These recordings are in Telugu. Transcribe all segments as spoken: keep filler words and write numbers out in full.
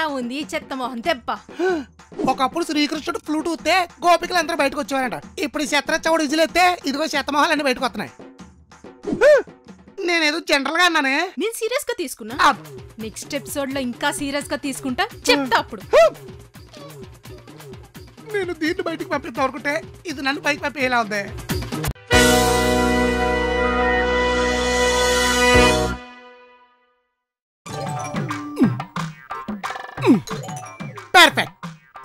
ఎలా ఉంది చెత్తమో దెబ్బ. ఒకప్పుడు శ్రీకృష్ణుడు ఫ్లూట్ ఊతే గోపికలందరూ బయటకు వచ్చేవారంట. ఇప్పుడు శత్రచ్చవుడు విజిలేస్తే ఇదిగో శతమోహాలన్నీ బయటకు వస్తున్నాయి. నేనేదో జనరల్ గా అన్నానే, నేను సీరియస్ గా తీసుకున్నా. నెక్స్ట్ ఎపిసోడ్ లో ఇంకా సీరియస్ గా తీసుకుంటా, చెప్తా అప్పుడు. నేను దీన్ని బయటకు పంపిస్తా అనుకుంటే ఇది నన్ను బయటకు పంపేలా ఉంది. పర్ఫెక్ట్.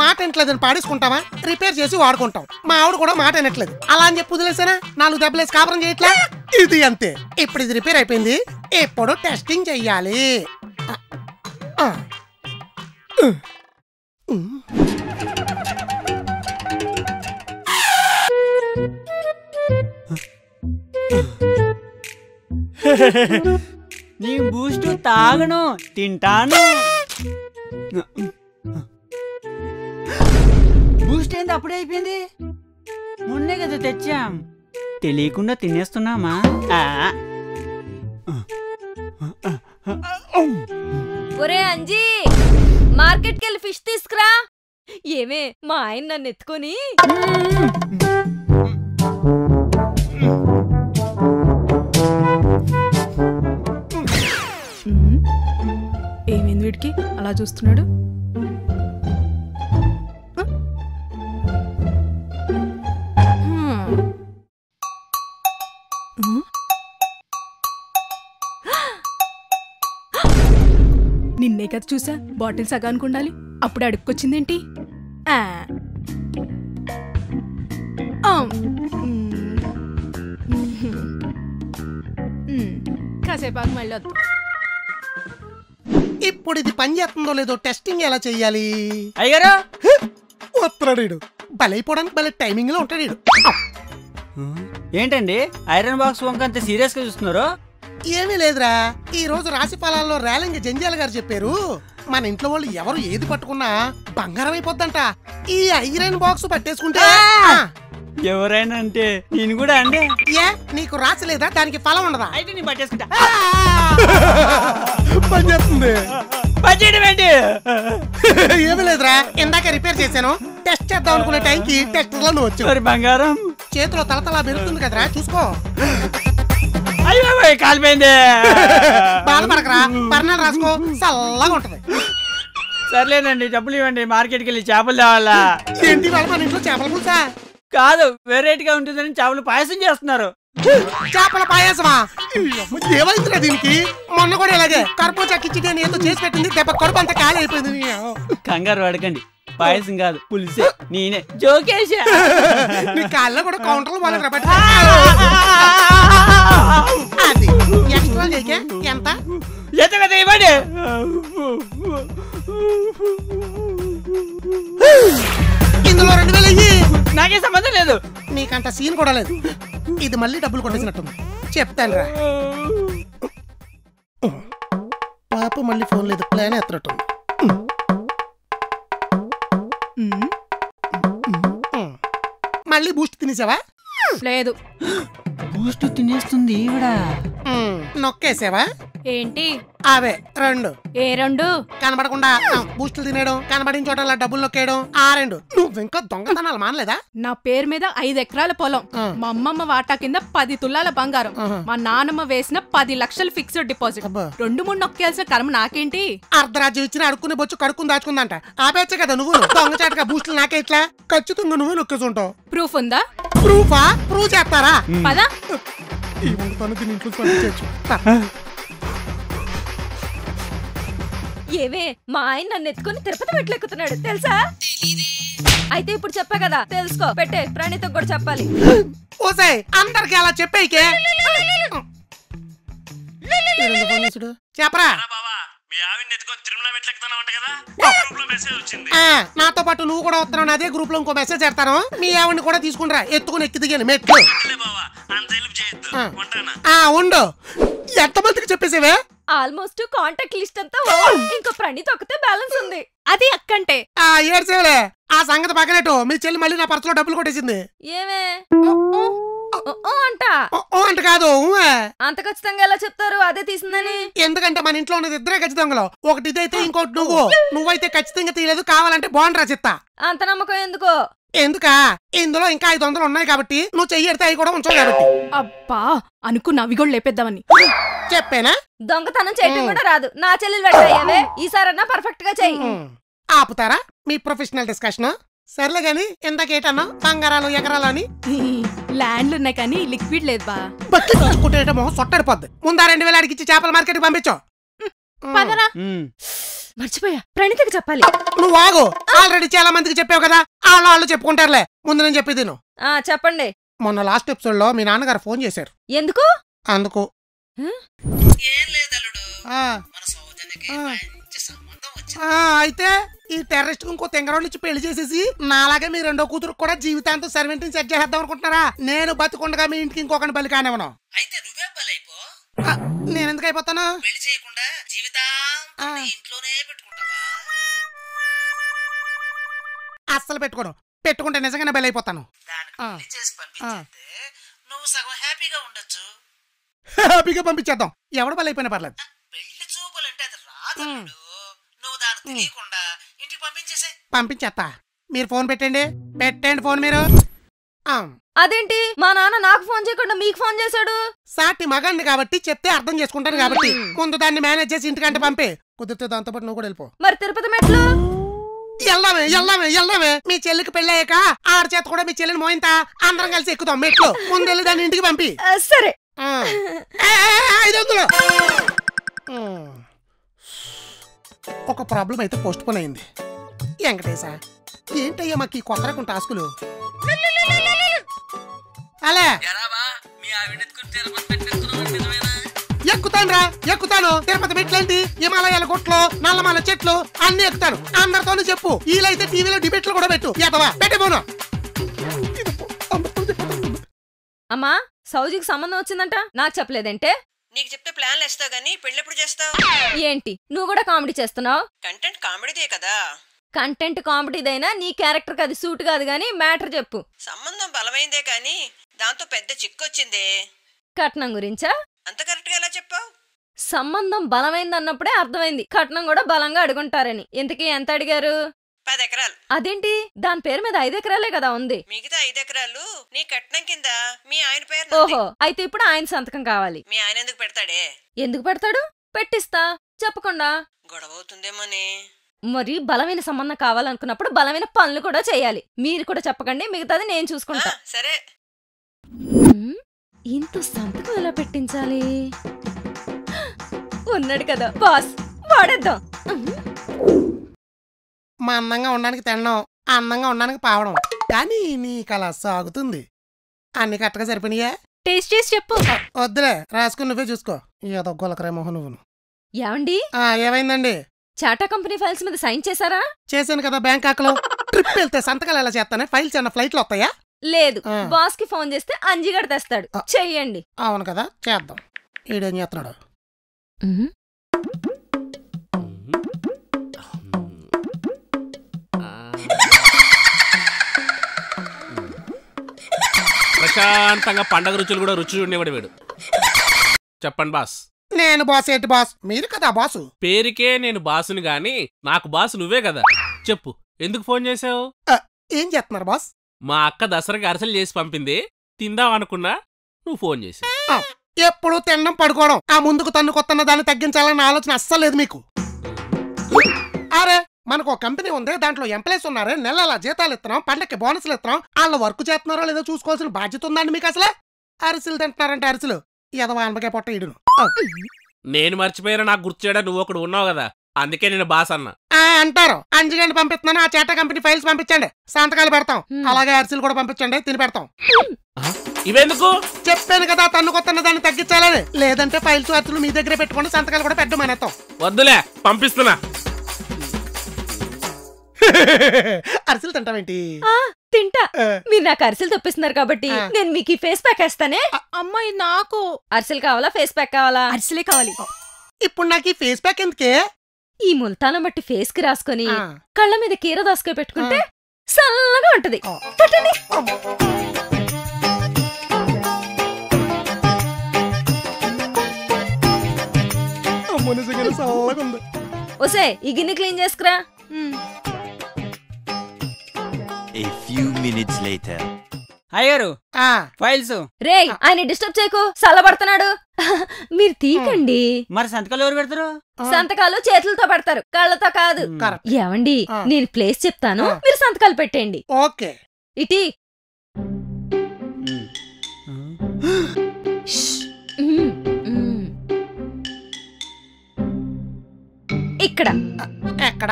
మాట వినట్లేదని పాడేసుకుంటావా, రిపేర్ చేసి వాడుకుంటాం. మా ఆవిడ కూడా మాట వినట్లేదు, అలా అని చెప్పి వదిలేసానా? నాలుగు దెబ్బలేసి కాపురం చేయట్లే, ఇది అంతే. ఇప్పుడు ఇది రిపేర్ అయిపోయింది, ఎప్పుడు టెస్టింగ్ చెయ్యాలి. నీ బూస్ట్ తాగను, తింటాను. బూస్ట్ ఏంది అప్పుడే అయిపోయింది, మొన్నే కదా తెచ్చాం. తెలియకుండా తినేస్తున్నామా? ఒరే అంజీ, మార్కెట్కి వెళ్ళి ఫిష్ తీసుకురా. ఏమే మా ఆయన నన్ను ఎత్తుకొని ఏమైంది వీడికి అలా చూస్తున్నాడు? నిన్నే కదా చూసా, బాటిల్ సగానికి ఉండాలి, అప్పుడు అడుక్కొచ్చిందేంటి? కాసేపాకు మళ్ళీ వద్దు. ఇప్పుడు ఇది పని చేస్తుందో లేదో టెస్టింగ్ ఎలా చెయ్యాలి? అయ్యారా వస్తున్నాడు, బలైపోవడానికి భలే టైమింగ్ లో ఉంటాడు. ఏంటండి ఐరన్ బాక్స్ వంక అంత సీరియస్ గా చూస్తున్నారు? ఏమీ లేదురా, ఈ రోజు రాశి ఫలాల్లో రేలంగి జంజాల గారు చెప్పారు, మన ఇంట్లో వాళ్ళు ఎవరు ఏది పట్టుకున్నా బంగారం అయిపోద్దంట. ఈ ఐరన్ బాక్స్ పట్టేసుకుంటే ఎవరైనా అంటే నేను కూడా అండి. ఏ నీకు రాసి లేదా, దానికి ఫలం ఉండదా? అయితే నేను పట్టేసుకుంటా. ఏమీ లేదురా, ఇందాక రిపేర్ చేశాను. టెస్ట్ చేద్దాం అనుకునే టైంకి టెస్ట్ లో నువ్వు వచ్చావు. బంగారం చేతిలో తలతలా పెరుగుతుంది కదరా, చూసుకో. అయ్యో కాలిపోయింది, బాధపడకరా, పర్ణాలు రాసుకో, చల్లగా ఉంటది. సర్లేనండి డబ్బులు ఇవ్వండి, మార్కెట్కి వెళ్ళి చేపలు తేవాలా? ఏంటి వాళ్ళ మన ఇంట్లో చేపల పులుసా? కాదు, వెరైటీగా ఉంటుందని చేపలు పాయసం చేస్తున్నారు. చేపల పాయసమా? ఏమైందిరా దీనికి? మొన్న కూడా ఇలాగే కర్పూ చక్కిచ్చి నేను ఏదో చేసి పెట్టింది, దెబ్బ కడుపు అంతా ఖాళీ అయిపోయింది. కంగారు పడకండి, పాయసం కాదు పులిసే, నేనే జోకేశా. నీ కాళ్ళ కూడా కౌంటర్లు వాళ్ళకి రబట్టి అది ఎక్స్ట్రా చేకే ఎంత ఎంత కదా ఇవ్వండి. ఇందులో రెండు వేలు అయ్యి నాకే సంబంధం లేదు, నీకంత సీన్ కూడా లేదు. ఇది మళ్ళీ డబ్బులు కొట్టేసినట్టుంది, చెప్తాను రా. పాప మళ్ళీ ఫోన్ లేదు, ప్లాన్ ఎత్తున్నట్టుంది. మళ్ళీ బూస్ట్ తినేసావా? లేదు. బూస్ట్ తినేస్తుంది ఈవిడ. నొక్కేసావా ఏంటి? అవే రెండు. ఏ రెండు? కనబడకుండా బూస్టులు తినేయడం, కనబడిన చోట డబ్బులు నొక్కేయడం, ఆ రెండు. నువ్వు ఇంకా దొంగతనాలు మానలేదా? నా పేరు మీద ఐదు ఎకరాల పొలం, మా అమ్మమ్మ వాటా కింద పది తులాల బంగారం, మా నానమ్మ వేసిన పది లక్షలు ఫిక్స్డ్ డిపాజిట్, రెండు మూడు నొక్కేయాల్సిన కర్మ నాకేంటి? అర్ధరాజ్యం ఇచ్చిన అడుక్కుని బొచ్చు కడుక్కుని దాచుకుందంట, ఆపేచ్చ కదా నువ్వు. దొంగచాటుగా బూస్టులు నాకే ఇట్లా ఖచ్చితంగా నువ్వు నొక్కేసుంటావు. ప్రూఫ్ ఉందా? ప్రూఫా? ప్రూఫ్ చేస్తారా పదా? ఏమే మా ఆయన నన్ను ఎత్తుకుని తిరుపతి పెట్లెక్కుతున్నాడు తెలుసా? అయితే ఇప్పుడు చెప్పా కదా, తెలుసుకో. పెట్టే ప్రణీతో కూడా చెప్పాలి. అందరికి అలా చెప్పేకే చెప్పరా? నాతో పాటు నువ్వు కూడా వస్తున్నావు, అదే గ్రూప్ లో ఇంకో మెసేజ్ పెడతాను, మీ ఆవిడ్ని కూడా తీసుకుంటారా ఎత్తుకుని ఎక్కి దిగాను మెట్లు. ఉండు, ఎంతమందికి చెప్పేసేవే? ఆల్మోస్ట్ కాంటాక్ట్ లిస్ట్ అంతా, ఇంకో ప్రణీత్ ఒకటే బ్యాలెన్స్ ఉంది, అది అక్కంటే. ఆ ఏడ్చేవలే, ఆ సంగతి పక్కనట్టు మీ చెల్లి మళ్ళీ నా పర్సులో డబ్బులు కొట్టేసింది. ఏమే అంట అంట కాదు. అంత ఖచ్చితంగా ఎలా చెప్తారు? అదే తీసిందని. ఎందుకంటే మన ఇంట్లో ఉన్నది ఇద్దరే ఖచ్చితంగా, ఒకటి ఇదైతే ఇంకోటి నువ్వు. నువ్వైతే ఖచ్చితంగా తీయలేదు, కావాలంటే బాగుండ్రా చెప్తా. అంత నమ్మకం ఎందుకో? ఎందుకా, ఇందులో ఇంకా ఐదు వందలు ఉన్నాయి కాబట్టి నువ్వు చెయ్యడితే అవి కూడా ఉంచావు కాబట్టి. అబ్బా అనుకున్నా అవి కూడా లేపేద్దామని. చెప్పేనా దొంగతనం చేయడం కూడా రాదు. నా చెల్లెలు పెట్టాయే, ఈసారన్నా పర్ఫెక్ట్ గా చెయ్యి. ఆపుతారా మీ ప్రొఫెషనల్ డిస్కషన్? సర్లే గాని ఇందాకేటన్నా బంగారాలు ఎకరాలు అని. ల్యాండ్లు ఉన్నాయి కానీ లిక్విడ్ లేదు బా. బట్టలు కొట్టుకుంటేటమో సొట్టడిపోద్ది. ముందా రెండు వేలు అడిగిచ్చి చేపల మార్కెట్ పంపించావు. మర్చిపోయా, ప్రణీతకి చెప్పాలి. నువ్వు ఆగు, ఆల్రెడీ చాలా మందికి చెప్పావు కదా, వాళ్ళు వాళ్ళు చెప్పుకుంటారులే. ముందు నేను చెప్పి తిను. చెప్పండి. మొన్న లాస్ట్ ఎపిసోడ్ లో మీ నాన్నగారు ఫోన్ చేశారు. ఎందుకు? అందుకు అయితే ఈ టెర్రరిస్ట్ ఇంకో తెంగరోళ్ళు ఇచ్చి పెళ్లి చేసేసి నాలాగే మీ రెండో కూతురు కూడా జీవితాంతం సర్వెంట్ని సెట్ చేసేద్దాం అనుకుంటున్నారా? నేను బతుకుండగా మీ ఇంటికి ఇంకొకటి బలి కానివ్వను. నేనెందుకు అయిపోతాను? అస్సలు పెట్టుకోను, పెట్టుకుంటే నిజంగానే బలి అయిపోతాను. హ్యాపీగా పంపించేద్దాం, ఎవడు బలి అయిపోయినా పర్లేదు. పంపించేస్తా, మీరు ఫోన్ పెట్టండి. పెట్టండి ఫోన్. మీరు అదేంటి మా నాన్న నాకు ఫోన్ చేయకుండా మీకు ఫోన్ చేశాడు? సాటి మగాన్ని కాబట్టి చెప్తే అర్థం చేసుకుంటాను కాబట్టి ముందు దాన్ని మేనేజ్ చేసి ఇంటికంటే పంపే. కుదిరితే దాంతో పాటు నువ్వు కూడా వెళ్ళిపో. మరి తిరుపతి మెట్లు ఎల్లామే ఎల్లామే ఎల్లామే. మీ చెల్లికి పెళ్లి అయ్యాక ఆడి చేత కూడా మీ చెల్లిని మోయింతా అందరం కలిసి ఎక్కుతాం మెట్లు. ముందు వెళ్ళి దాన్ని ఇంటికి పంపి. సరే. ఐదు వందలు ఒక ప్రాబ్లం అయితే పోస్ట్ పోన్ అయింది. వెంకటేశ ఏంటయ్యా మాకు ఈ కొత్త రకం టాస్కులు? అలా ఎక్కుతాను రా, ఎక్కుతాను. తిరుపతి మెట్లేంటి, హిమాలయాల గుట్లు, నల్లమాల చెట్లు అన్ని ఎక్కుతాను. అందరితోనూ చెప్పు, వీలైతే టీవీలో డిబేట్లు కూడా పెట్టు. ఏదవా పెట్టబోను. అమ్మా సౌజీకి సంబంధం వచ్చిందంట, నాకు చెప్పలేదంటే? నీకు చెప్తే ప్లాన్లు వేస్తావు గానీ పెళ్ళెప్పుడు చేస్తావు? ఏంటి నువ్వు కూడా కామెడీ చేస్తున్నావు? కంటెంట్ కామెడీదే కదా. కంటెంట్ కామెడీదైనా నీ క్యారెక్టర్ అది సూట్ కాదు గానీ మ్యాటర్ చెప్పు. సంబంధం బలమైందే కానీ దాంతో పెద్ద చిక్కొచ్చిందే. కట్నం గురించా? అంత కరెక్ట్ గా ఎలా చెప్పావు? సంబంధం బలమైందన్నప్పుడే అర్థమైంది కట్నం కూడా బలంగా అడుగుంటారని. ఇంతకీ ఎంత అడిగారు? పది ఎకరాలు. అదేంటి దాని పేరు మీద ఐదు ఎకరాలే కదా ఉంది, మిగతా ఐదు ఎకరాలు నీ కట్నం కింద మీ ఆయన పేరు. ఓహో అయితే ఇప్పుడు ఆయన సంతకం కావాలి. మీ ఆయన ఎందుకు పెడతాడే? ఎందుకు పెడతాడు? పెట్టిస్తా చెప్పకుండా. గొడవ అవుతుందేమోనే. మరి బలమైన సంబంధం కావాలనుకున్నప్పుడు బలమైన పనులు కూడా చేయాలి. మీరు కూడా చెప్పకండి, మిగతాది నేను చూసుకుంటా. సరే. ఇంత సంతకం ఎలా పెట్టించాలి? ఉన్నాడు కదా బాస్, వాడేద్దాం. మా అందంగా ఉండడానికి తినడం, అందంగా ఉండడానికి పావడం, కానీ నీకు అలా సాగుతుంది. అన్ని కరెక్ట్గా సరిపోయినాయా? టేస్ట్ చేసి చెప్పు. వద్దులే, రాసుకుని నువ్వే చూసుకో. ఏదో గొలకరే మొహం నువ్వును. ఏమండి ఏమైందండి? చాటా కంపెనీ ఫైల్స్ మీద సైన్ చేశారా? చేశాను కదా. బ్యాంకాక్ లో ట్రిప్ వెళ్తే సంతకాలు ఎలా చేస్తానే? ఫైల్స్ ఏమన్నా ఫ్లైట్ లో వస్తాయా? లేదు, బాస్ కి ఫోన్ చేస్తే అంజిగడ తెస్తాడు. చెయ్యండి. అవును కదా, చేద్దాం. ఈడేం చేస్తున్నాడు? ప్రశాంతంగా పండగ రుచులు కూడా రుచి ఉండేవాడు వీడు. చెప్పండి బాస్. నేను బాస్. ఏంటి బాస్? మీరు కదా బాసు. పేరుకే నేను బాసుని గాని నాకు బాసు నువ్వే కదా. చెప్పు ఎందుకు ఫోన్ చేసావు? ఏం చేస్తున్నారు బాస్? మా అక్క దసరాకి అరసలు చేసి పంపింది, తిందాం అనుకున్నా నువ్వు ఫోన్ చేసావు. ఎప్పుడు తినడం పడుకోవడం, ఆ ముందుకు తన్నుకొత్తన్న దాన్ని తగ్గించాలన్న ఆలోచన అస్సలు లేదు మీకు. అరే మనకు ఒక కంపెనీ ఉంది, దాంట్లో ఎంప్లాయీస్ ఉన్నారు, నెలల జీతాలు ఇస్తున్నాం, పండక్కి బోనస్లు ఇస్తున్నాం. వాళ్ళు వర్క్ చేస్తున్నారో లేదో చూసుకోవాల్సిన బాధ్యత ఉందండి మీకు. అసలు అరిసెలు తింటున్నారంటే అరిసెలు ఎదవా అనబకాయ పొట్ట ఇడును. నేను మర్చిపోయినా నాకు గుర్తు చేయడా నువ్వు ఒకడు ఉన్నావు కదా, అందుకే నేను బాస్ అన్నా. అంటారు అంజుగండి పంపిస్తున్నాను, ఆ చేట కంపెనీ ఫైల్స్ పంపించండి, సంతకాలు పెడతాం. అలాగే అరిసెలు కూడా పంపించండి, తిని పెడతాం. ఇవెందుకు? చెప్పాను కదా తన్నుకొత్తన్న దాన్ని తగ్గించాలని. లేదంటే ఫైల్స్ అరిసెలు మీ దగ్గరే పెట్టుకుని సంతకాలు కూడా పెట్టమనేస్తాం. వద్దులే పంపిస్తున్నా. అరిసెలు తింటామేంటి? తింటా. మీరు నాకు అరిసెలు తప్పిస్తున్నారు కాబట్టి నేను మీకు ఈ ఫేస్ ప్యాక్ వేస్తానే. అమ్మాయి నాకు అరిసెలు కావాలా? ఫేస్ ప్యాక్ కావాలా? అరిసెలే కావాలి. ఇప్పుడు నాకు ఈ ఫేస్ ప్యాక్ ఎందుకే? ఈ ముల్తానం బట్టి ఫేస్ కి రాసుకొని కళ్ళ మీద కీర దాసుకొని పెట్టుకుంటే చల్లగా ఉంటది. మనసుగన సల్లగుంది. ఒసే ఈ గిన్నె క్లీన్ చేసుకురా. A few minutes later. అయ్యారు ఆ ఫైల్స్ రేయ్ ఆయన డిస్టర్బ్ చేయకు సల్లబడతన్నాడు. మీరు తీకండి. మరి సంతకాలు ఎవరు పెడతారు? సంతకాలు చేతులతో పెడతారు, కళ్ళతో కాదు. ఏవండి నేను ప్లేస్ చెప్తాను, మీరు సంతకాలు పెట్టండి. ఓకే ఇటీ ఇక్కడ ఎక్కడ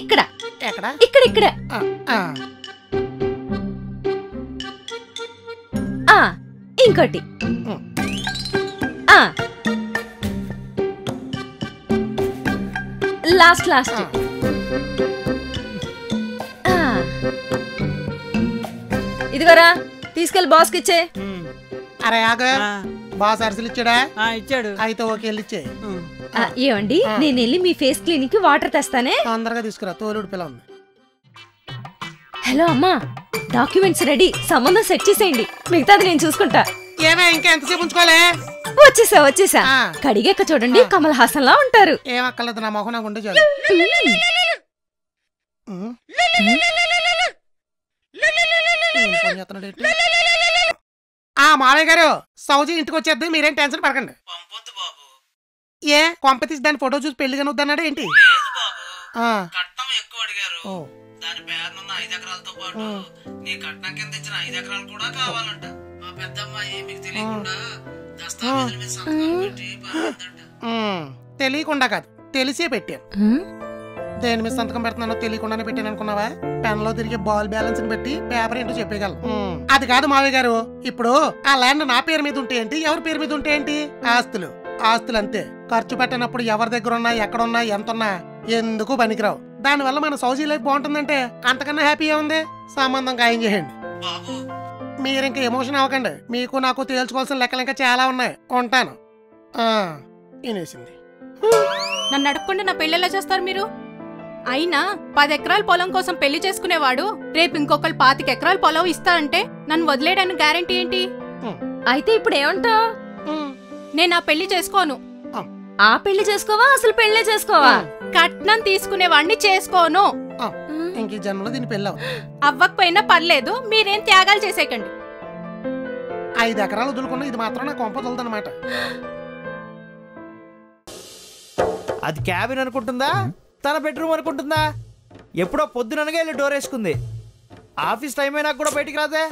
ఇక్కడ ఎక్కడ ఇక్కడ ఇక్కడ ఆ ఇంకోటి ఆ లాస్ట్ లాస్ట్ ఆ ఇదిగోరా తీసుకెళ్ళి బాస్ కి ఇచ్చే. అరే ఆగు, బాస్ అరిసెలు ఇచ్చాడా? ఇచ్చాడు. అయితే ఓకే వెళ్ళి ఇచ్చే. ఏమండి నేను వెళ్ళి మీ ఫేస్ క్లీనింగ్ కి వాటర్ తెస్తానే, తొందరగా తీసుకురా, తోలుడు పిల్ల ఉంది. హలో అమ్మా, డాక్యుమెంట్స్ రెడీ, సంబంధం సెట్ చేసేయండి, మిగతాది నేను చూసుకుంటా. ఏమే ఇంకా ఎంతసేపు ఉంచుకోలే? వచ్చేసా వచ్చేసా. కడిగాక చూడండి కమల్ హాసన్ లా ఉంటారు. ఏమక్కర్లేదు, నా మొహం నాకు ఉండే చాలు. ఆ మావయ్య గారు సౌజీ ఇంటికి వచ్చేద్దు, మీరేం టెన్షన్ పడకండి. ఏ కొంపతీసి దాని ఫోటో చూసి పెళ్లి కనుద్దాన్నాడు ఏంటి? తెలియకుండా కాదు, తెలిసే పెట్టాను. దేని మీద సంతకం పెడుతున్నానో తెలియకుండానే పెట్టాను అనుకున్నావా? పెన్ లో తిరిగి బాల్ బ్యాలెన్స్ పెట్టి పేపర్ ఏంటో చెప్పగలం. అది కాదు మావయ్య గారు, ఇప్పుడు ఆ ల్యాండ్ నా పేరు మీద ఉంటే ఏంటి, ఎవరి పేరు మీద ఉంటే ఏంటి? ఆస్తులు ఆస్తులు అంతే. ఖర్చు పెట్టనప్పుడు ఎవరి దగ్గర ఉన్నా ఎక్కడున్నా ఎంతున్నా ఎందుకు పనికిరావు. దానివల్ల మన సౌజీ లైఫ్ బాగుంటుందంటే అంతకన్నా హ్యాపీ ఉంది. సంబంధం ఖాయం చేయండి. మీరింక ఎమోషన్ అవ్వకండి, మీకు నాకు తేల్చుకోవాల్సిన లెక్కలు ఇంకా చాలా ఉన్నాయి. ఉంటాను. నన్ను అడగకుండా నా పెళ్ళెలా చేస్తారు మీరు? అయినా పది ఎకరాల పొలం కోసం పెళ్లి చేసుకునేవాడు రేపు ఇంకొకళ్ళు పాతిక ఎకరాల పొలం ఇస్తా అంటే నన్ను వదిలేయడానికి గ్యారెంటీ ఏంటి? అయితే ఇప్పుడు ఏమంటావు? నేను ఆ పెళ్లి చేసుకోను. ఆ పెళ్లి చేసుకోవా? అసలు పెళ్లే చేసుకోవా? కట్నం తీసుకునేవాడిని చేసుకోను. అవ్వకపోయినా పర్లేదు, మీరేం త్యాగాలు చేసేకండి. ఐదు ఎకరాలు వదులుకున్నా ఇది మాత్రం నా కొంప తొలదనమాట. అది క్యాబిన్ అనుకుంటుందా, తన బెడ్రూమ్ అనుకుంటుందా? ఎప్పుడో పొద్దుననగా వెళ్ళి డోర్ వేసుకుంది. ఆఫీస్ టైం అయినా కూడా బయటికి రాదే.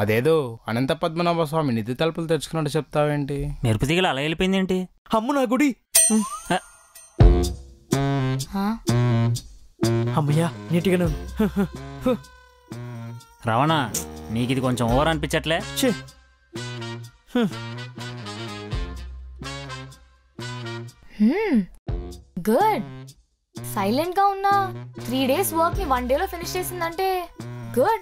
అదేదో అనంత పద్మనాభ స్వామి నిధి తలుపులు తెచ్చుకున్నట్టు చెప్తావేంటి? మెరుపు తీగలు అలా వెళ్ళిపోయిందేంటి? అమ్ము నా గుడి, అమ్మయ్యా నీటిగా రావణా, నీకు ఇది కొంచెం ఓవర్ అనిపించట్లే? గుడ్. సైలెంట్ గా ఉన్నా త్రీ డేస్ వర్క్ ని వన్ డే లో ఫినిష్ చేసిందంటే గుడ్.